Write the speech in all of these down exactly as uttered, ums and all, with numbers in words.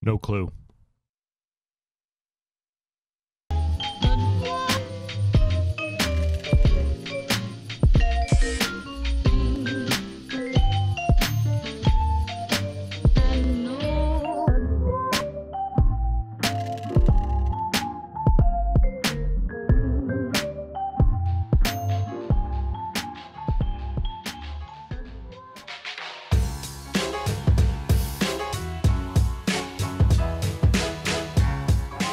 No clue.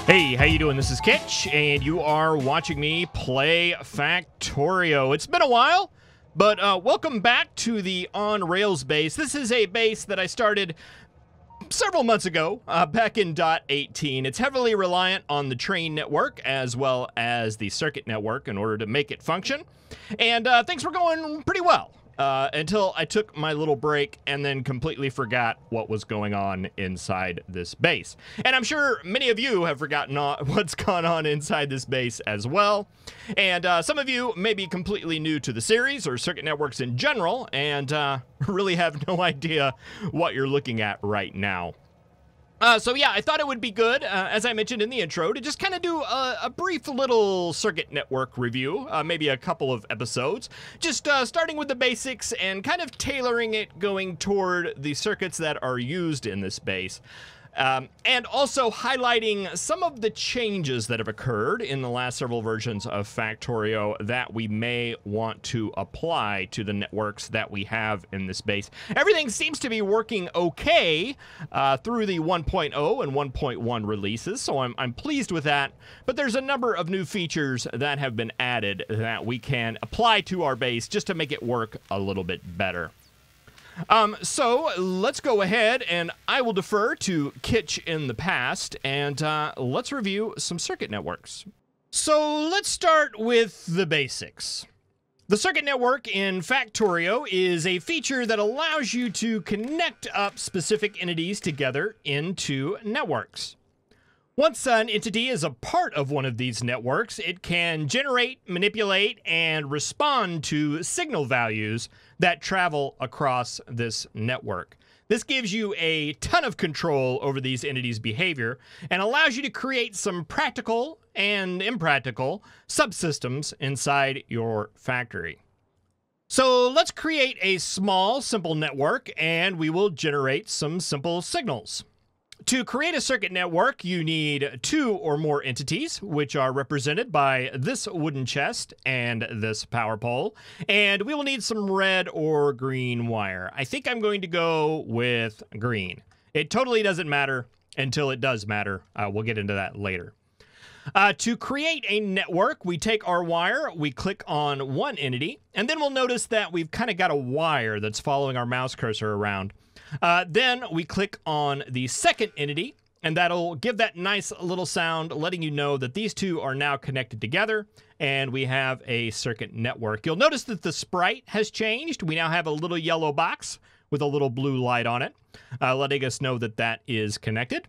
Hey, how you doing? This is Kitch, and you are watching me play Factorio. It's been a while, but uh, welcome back to the On Rails base. This is a base that I started several months ago, uh, back in dot eighteen. It's heavily reliant on the train network as well as the circuit network in order to make it function, and uh, things were going pretty well uh, until I took my little break and then completely forgot what was going on inside this base. And I'm sure many of you have forgotten what's gone on inside this base as well. And uh, some of you may be completely new to the series or circuit networks in general and uh, really have no idea what you're looking at right now. Uh, so yeah, I thought it would be good, uh, as I mentioned in the intro, to just kind of do a, a brief little circuit network review, uh, maybe a couple of episodes, just uh, starting with the basics and kind of tailoring it going toward the circuits that are used in this base. Um, and also highlighting some of the changes that have occurred in the last several versions of Factorio that we may want to apply to the networks that we have in this base. Everything seems to be working okay uh, through the one point oh and one point one releases, so I'm, I'm pleased with that. But there's a number of new features that have been added that we can apply to our base just to make it work a little bit better. Um, so let's go ahead, and I will defer to Kitch in the past, and uh, let's review some circuit networks. So let's start with the basics. The circuit network in Factorio is a feature that allows you to connect up specific entities together into networks. Once an entity is a part of one of these networks, it can generate, manipulate, and respond to signal values that travel across this network. This gives you a ton of control over these entities' behavior and allows you to create some practical and impractical subsystems inside your factory. So let's create a small, simple network, and we will generate some simple signals. To create a circuit network, you need two or more entities, which are represented by this wooden chest and this power pole, and we will need some red or green wire. I think I'm going to go with green. It totally doesn't matter until it does matter. Uh, we'll get into that later. Uh, to create a network, we take our wire, we click on one entity, and then we'll notice that we've kind of got a wire that's following our mouse cursor around. Uh, then we click on the second entity, and that'll give that nice little sound, letting you know that these two are now connected together, and we have a circuit network. You'll notice that the sprite has changed. We now have a little yellow box with a little blue light on it, uh, letting us know that that is connected.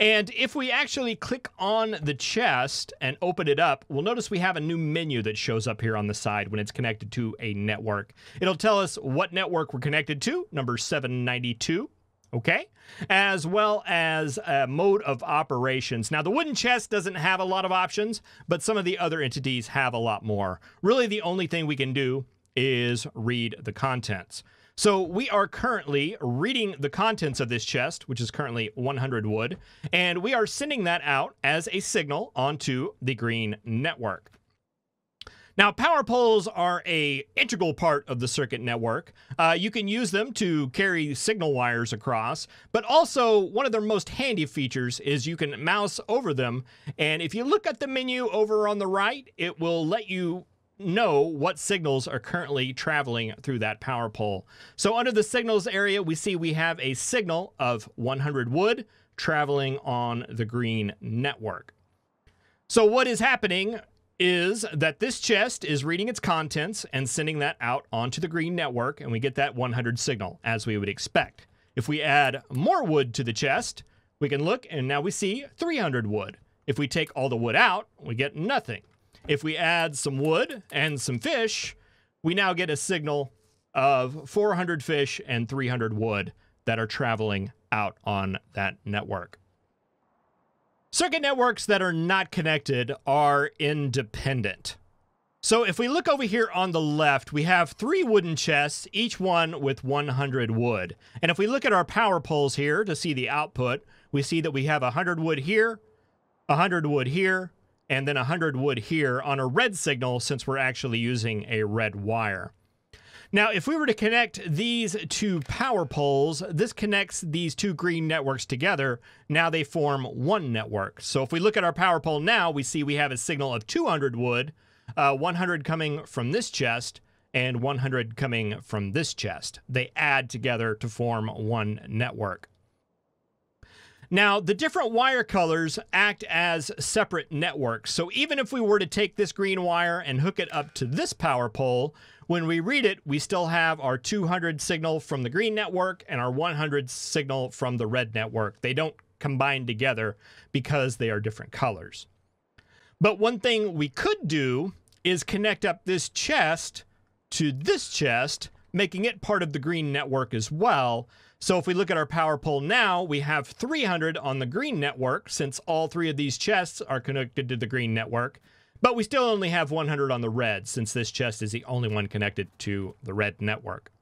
And if we actually click on the chest and open it up, we'll notice we have a new menu that shows up here on the side when it's connected to a network. It'll tell us what network we're connected to, number seven ninety-two, okay? As well as a mode of operations. Now, the wooden chest doesn't have a lot of options, but some of the other entities have a lot more. Really, the only thing we can do is read the contents. So we are currently reading the contents of this chest, which is currently one hundred wood, and we are sending that out as a signal onto the green network. Now, power poles are an integral part of the circuit network. Uh, you can use them to carry signal wires across, but also one of their most handy features is you can mouse over them, and if you look at the menu over on the right, it will let you know what signals are currently traveling through that power pole. So under the signals area, we see we have a signal of one hundred wood traveling on the green network. So what is happening is that this chest is reading its contents and sending that out onto the green network, and we get that one hundred signal as we would expect. If we add more wood to the chest, we can look and now we see three hundred wood. If we take all the wood out, we get nothing. If we add some wood and some fish, we now get a signal of four hundred fish and three hundred wood that are traveling out on that network. Circuit networks that are not connected are independent. So if we look over here on the left, we have three wooden chests, each one with one hundred wood. And if we look at our power poles here to see the output, we see that we have one hundred wood here, one hundred wood here, and then one hundred wood here on a red signal since we're actually using a red wire. Now, if we were to connect these two power poles, this connects these two green networks together. Now they form one network. So if we look at our power pole now, we see we have a signal of two hundred wood, uh, one hundred coming from this chest and one hundred coming from this chest. They add together to form one network. Now, the different wire colors act as separate networks. So even if we were to take this green wire and hook it up to this power pole, when we read it, we still have our two hundred signal from the green network and our one hundred signal from the red network. They don't combine together because they are different colors. But one thing we could do is connect up this chest to this chest, making it part of the green network as well. So if we look at our power pole now, we have three hundred on the green network since all three of these chests are connected to the green network, but we still only have one hundred on the red since this chest is the only one connected to the red network.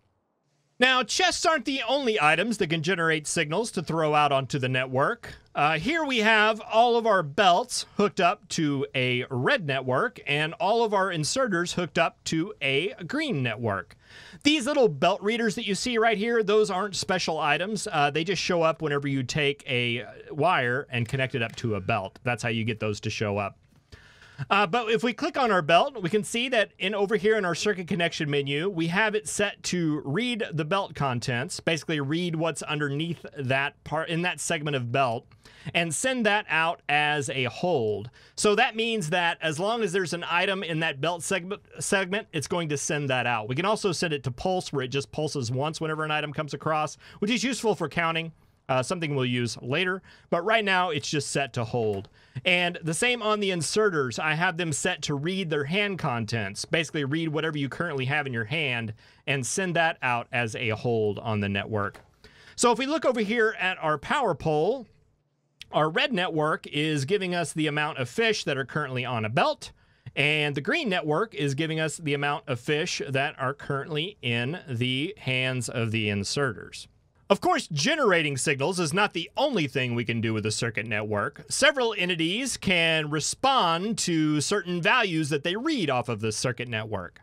Now, chests aren't the only items that can generate signals to throw out onto the network. Uh, here we have all of our belts hooked up to a red network and all of our inserters hooked up to a green network. These little belt readers that you see right here, those aren't special items. Uh, they just show up whenever you take a wire and connect it up to a belt. That's how you get those to show up. Uh, but if we click on our belt, we can see that in over here in our circuit connection menu, we have it set to read the belt contents, basically read what's underneath that part in that segment of belt, and send that out as a hold. So that means that as long as there's an item in that belt segment, segment, it's going to send that out. We can also send it to pulse, where it just pulses once whenever an item comes across, which is useful for counting. Uh, something we'll use later, but right now it's just set to hold. And the same on the inserters, I have them set to read their hand contents, basically read whatever you currently have in your hand and send that out as a hold on the network. So if we look over here at our power pole, our red network is giving us the amount of fish that are currently on a belt, and the green network is giving us the amount of fish that are currently in the hands of the inserters. Of course, generating signals is not the only thing we can do with a circuit network. Several entities can respond to certain values that they read off of the circuit network.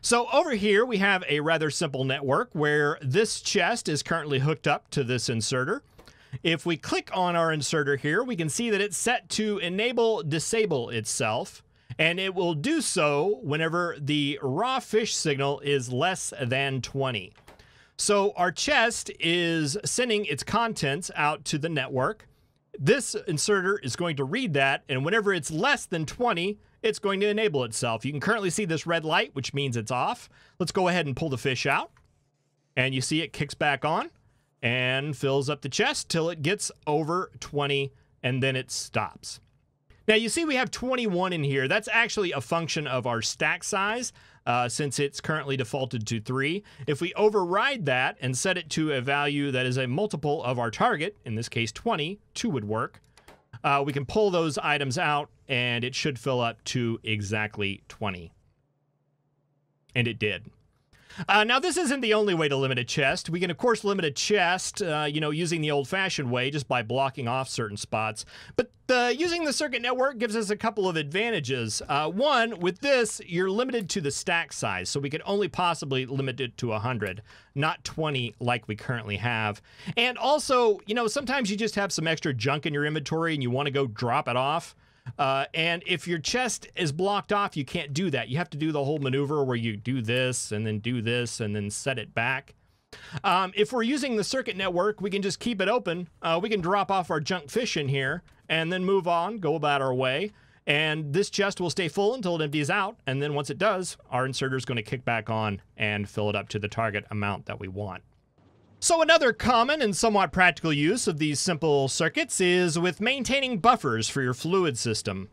So over here, we have a rather simple network where this chest is currently hooked up to this inserter. If we click on our inserter here, we can see that it's set to enable disable itself, and it will do so whenever the raw fish signal is less than twenty. So our chest is sending its contents out to the network. This inserter is going to read that, and whenever it's less than twenty, it's going to enable itself. You can currently see this red light, which means it's off. Let's go ahead and pull the fish out. And you see it kicks back on and fills up the chest till it gets over twenty, and then it stops. Now you see we have twenty-one in here. That's actually a function of our stack size. Uh, since it's currently defaulted to three. If we override that and set it to a value that is a multiple of our target, in this case twenty, two would work, uh, we can pull those items out and it should fill up to exactly twenty. And it did. Uh, now this isn't the only way to limit a chest. We can of course limit a chest, uh, you know, using the old-fashioned way, just by blocking off certain spots. But the, using the circuit network gives us a couple of advantages. Uh, one, with this, you're limited to the stack size, so we could only possibly limit it to one hundred, not twenty like we currently have. And also, you know, sometimes you just have some extra junk in your inventory and you want to go drop it off. Uh, and if your chest is blocked off, you can't do that. You have to do the whole maneuver where you do this and then do this and then set it back. Um, if we're using the circuit network, we can just keep it open. Uh, we can drop off our junk fish in here and then move on, go about our way. And this chest will stay full until it empties out. And then once it does, our inserter is going to kick back on and fill it up to the target amount that we want. So another common and somewhat practical use of these simple circuits is with maintaining buffers for your fluid system.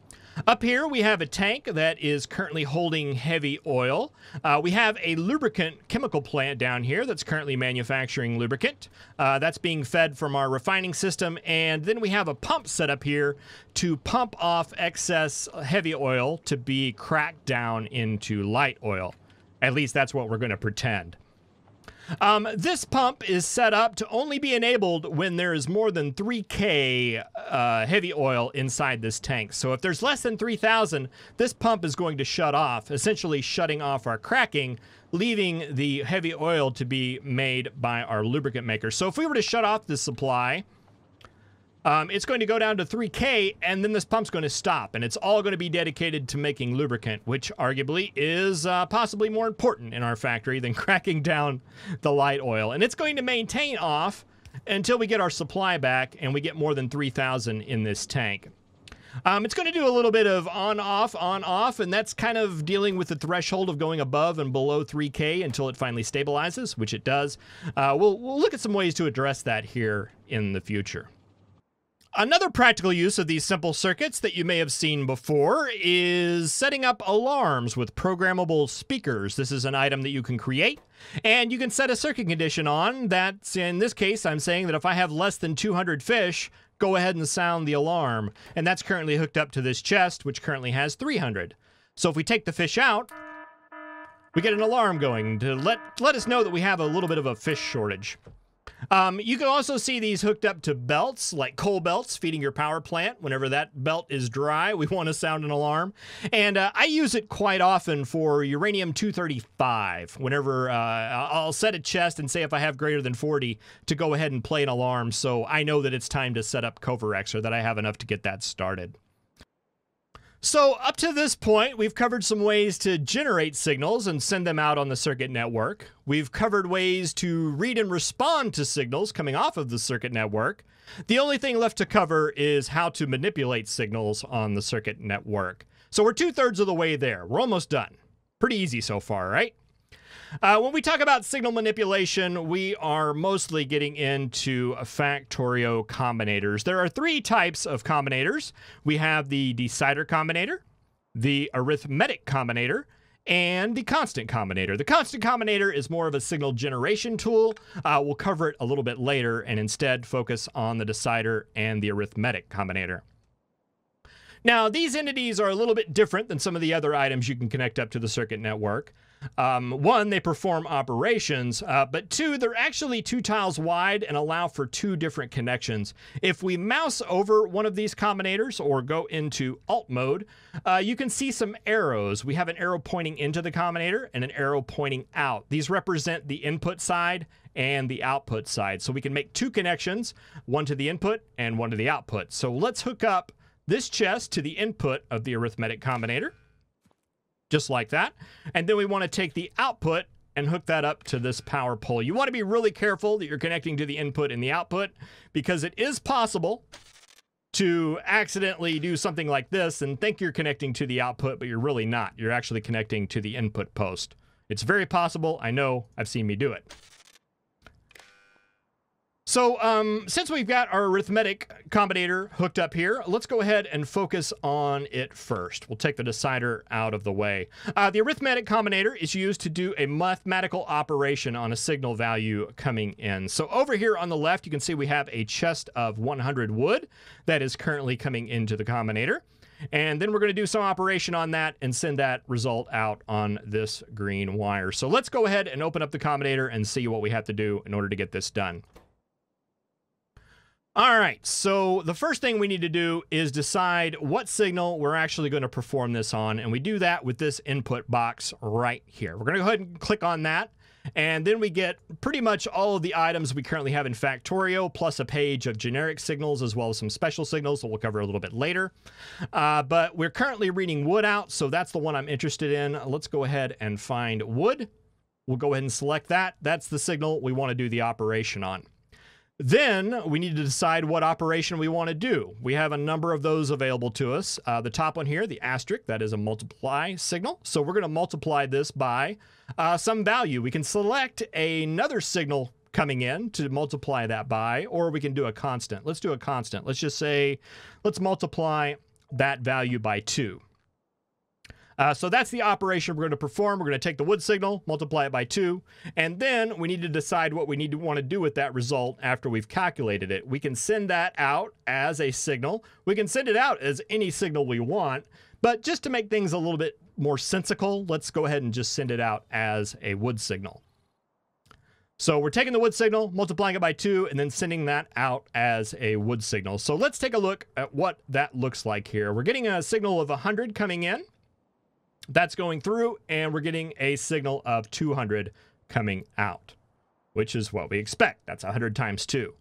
Up here, we have a tank that is currently holding heavy oil. Uh, we have a lubricant chemical plant down here that's currently manufacturing lubricant. Uh, that's being fed from our refining system. And then we have a pump set up here to pump off excess heavy oil to be cracked down into light oil. At least that's what we're going to pretend. Um, this pump is set up to only be enabled when there is more than three K uh, heavy oil inside this tank. So if there's less than three thousand, this pump is going to shut off, essentially shutting off our cracking, leaving the heavy oil to be made by our lubricant maker. So if we were to shut off this supply, um, it's going to go down to three K, and then this pump's going to stop, and it's all going to be dedicated to making lubricant, which arguably is uh, possibly more important in our factory than cracking down the light oil. And it's going to maintain off until we get our supply back and we get more than three thousand in this tank. Um, it's going to do a little bit of on-off, on-off, and that's kind of dealing with the threshold of going above and below three K until it finally stabilizes, which it does. Uh, we'll, we'll look at some ways to address that here in the future. Another practical use of these simple circuits that you may have seen before is setting up alarms with programmable speakers. This is an item that you can create, and you can set a circuit condition on that. In this case, I'm saying that if I have less than two hundred fish, go ahead and sound the alarm. And that's currently hooked up to this chest, which currently has three hundred. So if we take the fish out, we get an alarm going to let, let us know that we have a little bit of a fish shortage. Um, you can also see these hooked up to belts, like coal belts feeding your power plant. Whenever that belt is dry, we want to sound an alarm. And uh, I use it quite often for uranium two thirty-five. Whenever uh, I'll set a chest and say if I have greater than forty to go ahead and play an alarm so I know that it's time to set up Covarex or that I have enough to get that started. So up to this point, we've covered some ways to generate signals and send them out on the circuit network. We've covered ways to read and respond to signals coming off of the circuit network. The only thing left to cover is how to manipulate signals on the circuit network. So we're two-thirds of the way there. We're almost done. Pretty easy so far, right? Uh, when we talk about signal manipulation, we are mostly getting into Factorio combinators. There are three types of combinators. We have the decider combinator, the arithmetic combinator, and the constant combinator. The constant combinator is more of a signal generation tool. Uh, we'll cover it a little bit later and instead focus on the decider and the arithmetic combinator. Now, these entities are a little bit different than some of the other items you can connect up to the circuit network. Um, one, they perform operations, uh, but two, they're actually two tiles wide and allow for two different connections. If we mouse over one of these combinators or go into alt mode, uh, you can see some arrows. We have an arrow pointing into the combinator and an arrow pointing out. These represent the input side and the output side. So we can make two connections, one to the input and one to the output. So let's hook up this chest to the input of the arithmetic combinator, just like that. And then we want to take the output and hook that up to this power pole. You want to be really careful that you're connecting to the input and the output because it is possible to accidentally do something like this and think you're connecting to the output, but you're really not. You're actually connecting to the input post. It's very possible. I know. I've seen me do it. So um, since we've got our arithmetic combinator hooked up here, let's go ahead and focus on it first. We'll take the decider out of the way. Uh, the arithmetic combinator is used to do a mathematical operation on a signal value coming in. So over here on the left, you can see we have a chest of one hundred wood that is currently coming into the combinator. And then we're going to do some operation on that and send that result out on this green wire. So let's go ahead and open up the combinator and see what we have to do in order to get this done. All right, so the first thing we need to do is decide what signal we're actually going to perform this on, and we do that with this input box right here. We're going to go ahead and click on that, and then we get pretty much all of the items we currently have in Factorio, plus a page of generic signals as well as some special signals that we'll cover a little bit later. Uh, but we're currently reading wood out, so that's the one I'm interested in. Let's go ahead and find wood. We'll go ahead and select that. That's the signal we want to do the operation on. Then we need to decide what operation we want to do. We have a number of those available to us. Uh, the top one here, the asterisk, that is a multiply signal. So we're going to multiply this by uh, some value. We can select another signal coming in to multiply that by, or we can do a constant. Let's do a constant. Let's just say, let's multiply that value by two. Uh, so that's the operation we're going to perform. We're going to take the wood signal, multiply it by two, and then we need to decide what we need to want to do with that result after we've calculated it. We can send that out as a signal. We can send it out as any signal we want, but just to make things a little bit more sensical, let's go ahead and just send it out as a wood signal. So we're taking the wood signal, multiplying it by two, and then sending that out as a wood signal. So let's take a look at what that looks like here. We're getting a signal of one hundred coming in. That's going through, and we're getting a signal of two hundred coming out, which is what we expect. That's one hundred times two.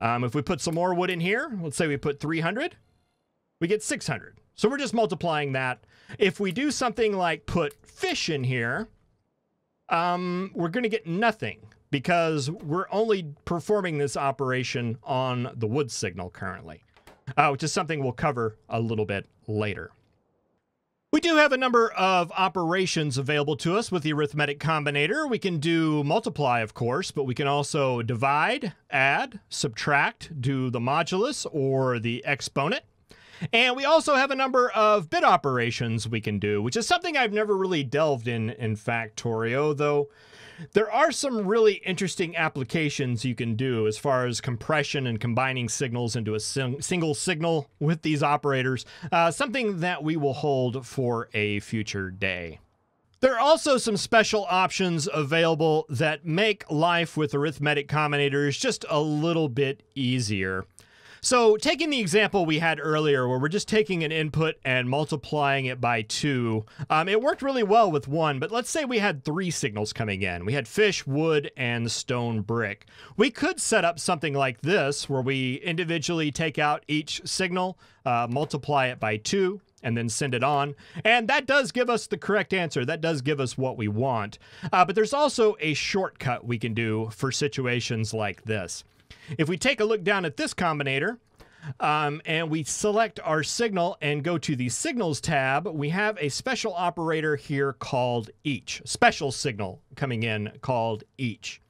Um, if we put some more wood in here, let's say we put three hundred, we get six hundred. So we're just multiplying that. If we do something like put fish in here, um, we're going to get nothing because we're only performing this operation on the wood signal currently, uh, which is something we'll cover a little bit later. We do have a number of operations available to us with the arithmetic combinator. We can do multiply, of course, but we can also divide, add, subtract, do the modulus or the exponent. And we also have a number of bit operations we can do, which is something I've never really delved in in Factorio, though there are some really interesting applications you can do as far as compression and combining signals into a sing single signal with these operators, uh, something that we will hold for a future day. There are also some special options available that make life with arithmetic combinators just a little bit easier. So taking the example we had earlier where we're just taking an input and multiplying it by two, um, it worked really well with one, but let's say we had three signals coming in. We had fish, wood, and stone brick. We could set up something like this where we individually take out each signal, uh, multiply it by two, and then send it on. And that does give us the correct answer. That does give us what we want. Uh, but there's also a shortcut we can do for situations like this. If we take a look down at this combinator um, and we select our signal and go to the Signals tab, we have a special operator here called each, special signal coming in called each.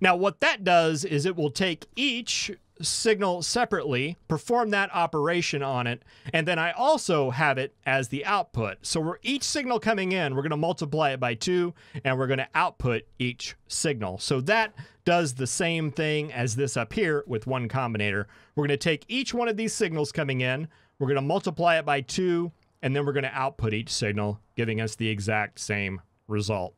Now what that does is it will take each signal separately, perform that operation on it, and then I also have it as the output. So we're each signal coming in, we're going to multiply it by two, and we're going to output each signal. So that does the same thing as this up here with one combinator. We're going to take each one of these signals coming in, we're going to multiply it by two, and then we're going to output each signal, giving us the exact same result.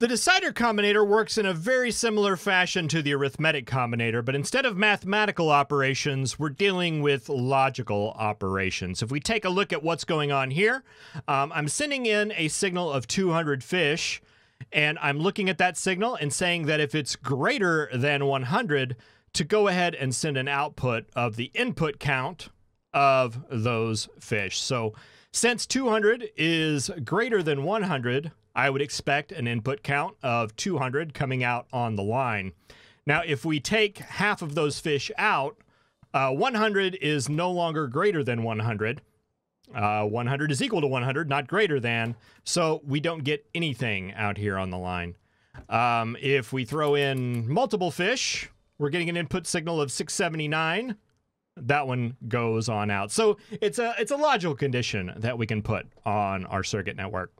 The decider combinator works in a very similar fashion to the arithmetic combinator, but instead of mathematical operations, we're dealing with logical operations. If we take a look at what's going on here, um, I'm sending in a signal of two hundred fish, and I'm looking at that signal and saying that if it's greater than one hundred, to go ahead and send an output of the input count of those fish. So since two hundred is greater than one hundred, I would expect an input count of two hundred coming out on the line. Now, if we take half of those fish out, uh, one hundred is no longer greater than one hundred. Uh, one hundred is equal to one hundred, not greater than, so we don't get anything out here on the line. Um, if we throw in multiple fish, we're getting an input signal of six seventy-nine. That one goes on out. So it's a, it's a logical condition that we can put on our circuit network.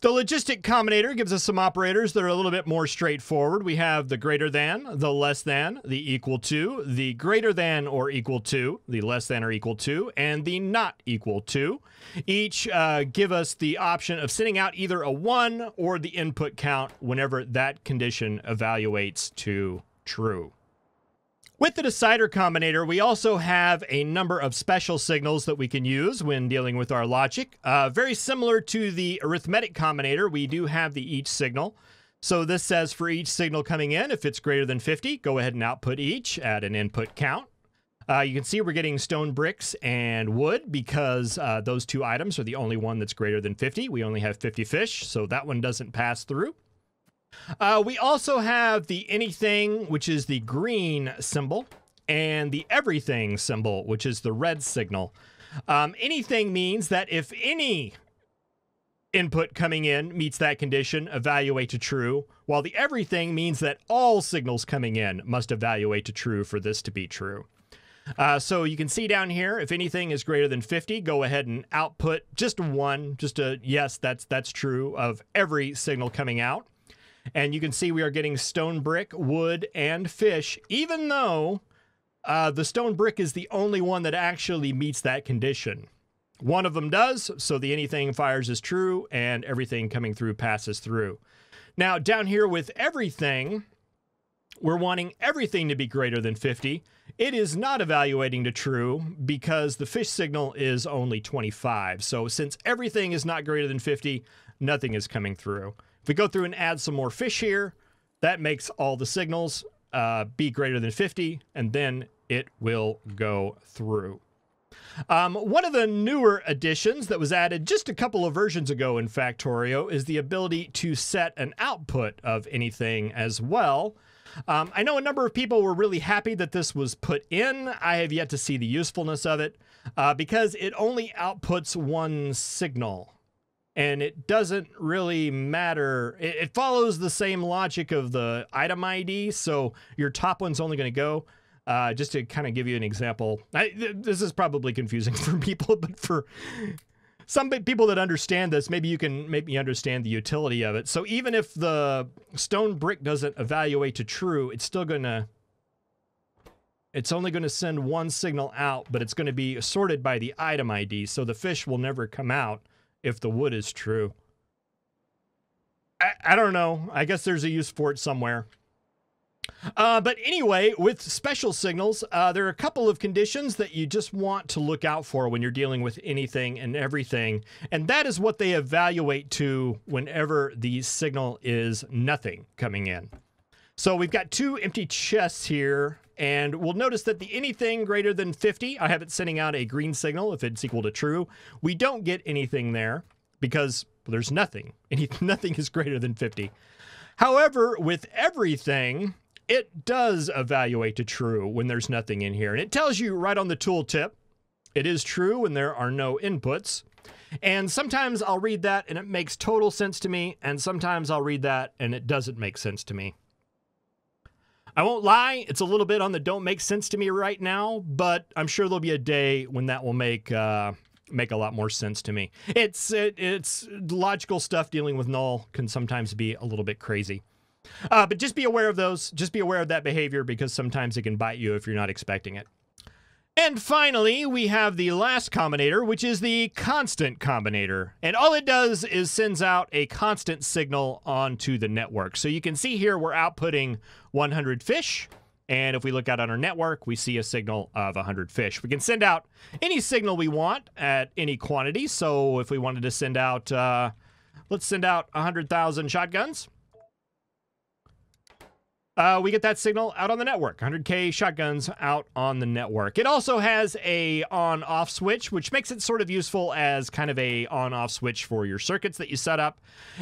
The logistic combinator gives us some operators that are a little bit more straightforward. We have the greater than, the less than, the equal to, the greater than or equal to, the less than or equal to, and the not equal to. Each uh, give us the option of sending out either a one or the input count whenever that condition evaluates to true. With the decider combinator, we also have a number of special signals that we can use when dealing with our logic. Uh, very similar to the arithmetic combinator, we do have the each signal. So this says for each signal coming in, if it's greater than fifty, go ahead and output each at an input count. Uh, you can see we're getting stone bricks and wood because uh, those two items are the only one that's greater than fifty. We only have fifty fish, so that one doesn't pass through. Uh, we also have the anything, which is the green symbol, and the everything symbol, which is the red signal. Um, anything means that if any input coming in meets that condition, evaluate to true, while the everything means that all signals coming in must evaluate to true for this to be true. Uh, so you can see down here, if anything is greater than fifty, go ahead and output just one, just a yes, that's, that's true of every signal coming out. And you can see we are getting stone brick, wood, and fish, even though uh, the stone brick is the only one that actually meets that condition. One of them does, so the anything fires is true, and everything coming through passes through. Now, down here with everything, we're wanting everything to be greater than fifty. It is not evaluating to true because the fish signal is only twenty-five. So since everything is not greater than fifty, nothing is coming through. If we go through and add some more fish here, that makes all the signals uh, be greater than fifty, and then it will go through. Um, one of the newer additions that was added just a couple of versions ago in Factorio is the ability to set an output of anything as well. Um, I know a number of people were really happy that this was put in. I have yet to see the usefulness of it uh, because it only outputs one signal. And it doesn't really matter. It, it follows the same logic of the item I D, so your top one's only going to go. Uh, just to kind of give you an example, I, th this is probably confusing for people, but for some people that understand this, maybe you can make me understand the utility of it. So even if the stone brick doesn't evaluate to true, it's still going to, it's only going to send one signal out, but it's going to be sorted by the item I D. So the fish will never come out if the wood is true. I, I don't know. I guess there's a use for it somewhere. Uh, but anyway, with special signals, uh, there are a couple of conditions that you just want to look out for when you're dealing with anything and everything. And that is what they evaluate to whenever the signal is nothing coming in. So we've got two empty chests here, and we'll notice that the anything greater than fifty, I have it sending out a green signal if it's equal to true. We don't get anything there because there's nothing. Any, nothing is greater than fifty. However, with everything, it does evaluate to true when there's nothing in here. And it tells you right on the tooltip, it is true when there are no inputs. And sometimes I'll read that and it makes total sense to me. And sometimes I'll read that and it doesn't make sense to me. I won't lie, it's a little bit on the don't make sense to me right now, but I'm sure there'll be a day when that will make uh, make a lot more sense to me. It's, it, it's logical stuff dealing with null can sometimes be a little bit crazy. Uh, but just be aware of those. Just be aware of that behavior because sometimes it can bite you if you're not expecting it. And finally, we have the last combinator, which is the constant combinator. And all it does is sends out a constant signal onto the network. So you can see here we're outputting one hundred fish. And if we look out on our network, we see a signal of one hundred fish. We can send out any signal we want at any quantity. So if we wanted to send out, uh, let's send out one hundred thousand shotguns. Uh, we get that signal out on the network, one hundred K shotguns out on the network. It also has a on-off switch, which makes it sort of useful as kind of a on-off switch for your circuits that you set up.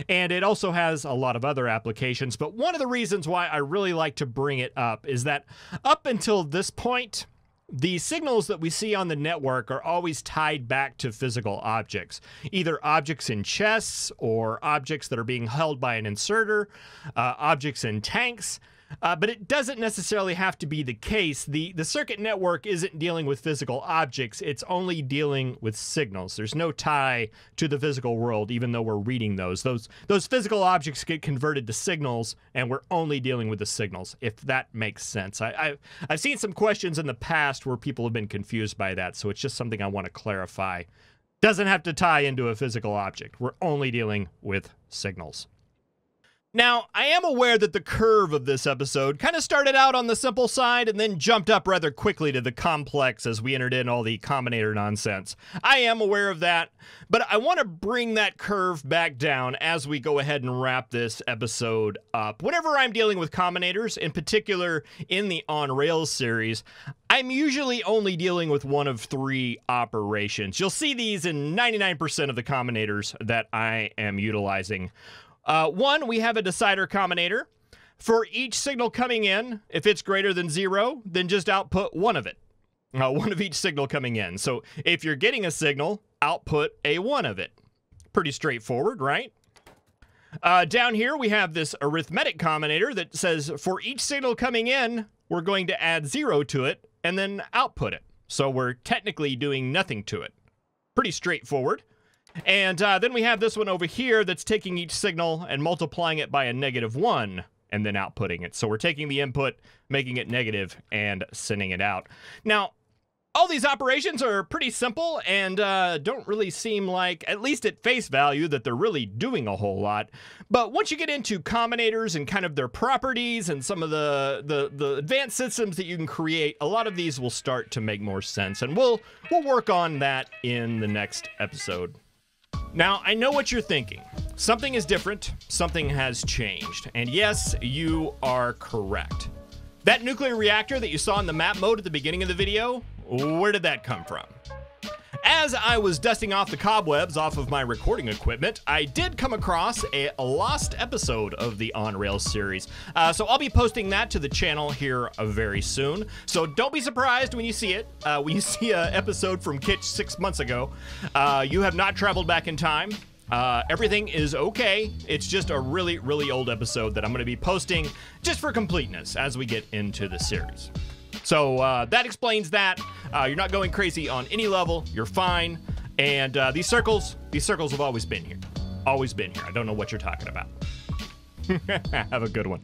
And it also has a lot of other applications. But one of the reasons why I really like to bring it up is that up until this point, the signals that we see on the network are always tied back to physical objects, either objects in chests or objects that are being held by an inserter, uh, objects in tanks. Uh, but it doesn't necessarily have to be the case. The, the circuit network isn't dealing with physical objects. It's only dealing with signals. There's no tie to the physical world, even though we're reading those. Those, those physical objects get converted to signals, and we're only dealing with the signals, if that makes sense. I, I, I've seen some questions in the past where people have been confused by that, so it's just something I want to clarify. Doesn't have to tie into a physical object. We're only dealing with signals. Now, I am aware that the curve of this episode kind of started out on the simple side and then jumped up rather quickly to the complex as we entered in all the combinator nonsense. I am aware of that, but I want to bring that curve back down as we go ahead and wrap this episode up. Whenever I'm dealing with combinators, in particular in the On Rails series, I'm usually only dealing with one of three operations. You'll see these in ninety-nine percent of the combinators that I am utilizing. Uh, one, we have a decider combinator. For each signal coming in, if it's greater than zero, then just output one of it. Uh, one of each signal coming in. So if you're getting a signal, output a one of it. Pretty straightforward, right? Uh, down here, we have this arithmetic combinator that says for each signal coming in, we're going to add zero to it. and then output it. So we're technically doing nothing to it. Pretty straightforward. And uh, then we have this one over here that's taking each signal and multiplying it by a negative one and then outputting it. So we're taking the input, making it negative, and sending it out. Now, all these operations are pretty simple and uh, don't really seem like, at least at face value, that they're really doing a whole lot. But once you get into combinators and kind of their properties and some of the, the, the advanced systems that you can create, a lot of these will start to make more sense. And we'll, we'll work on that in the next episode. Now, I know what you're thinking. Something is different, something has changed. And yes, you are correct. That nuclear reactor that you saw in the map mode at the beginning of the video, where did that come from? As I was dusting off the cobwebs off of my recording equipment, I did come across a lost episode of the On Rails series. Uh, so I'll be posting that to the channel here very soon. So don't be surprised when you see it. Uh, when you see an episode from Kitch six months ago, uh, you have not traveled back in time. Uh, everything is okay. It's just a really, really old episode that I'm going to be posting just for completeness as we get into the series. So uh, that explains that. Uh, you're not going crazy on any level. You're fine. And uh, these circles, these circles have always been here. Always been here. I don't know what you're talking about. Have a good one.